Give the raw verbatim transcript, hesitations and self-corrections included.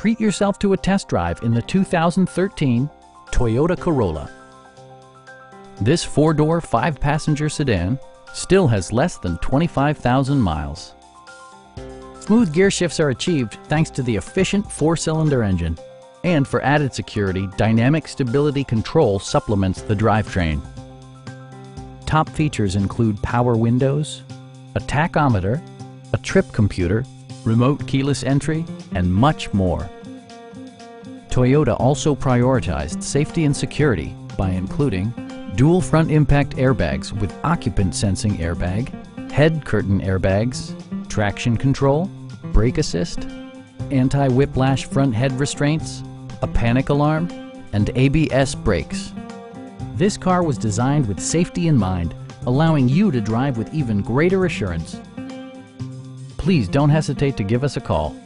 Treat yourself to a test drive in the two thousand thirteen Toyota Corolla. This four-door, five-passenger sedan still has less than twenty-five thousand miles. Smooth gear shifts are achieved thanks to the efficient four-cylinder engine. And for added security, dynamic stability control supplements the drivetrain. Top features include power windows, a tachometer, a trip computer, remote keyless entry, and much more. Toyota also prioritized safety and security by including dual front impact airbags with occupant sensing airbag, head curtain airbags, traction control, brake assist, anti-whiplash front head restraints, a panic alarm, and A B S brakes. This car was designed with safety in mind, allowing you to drive with even greater assurance. Please don't hesitate to give us a call.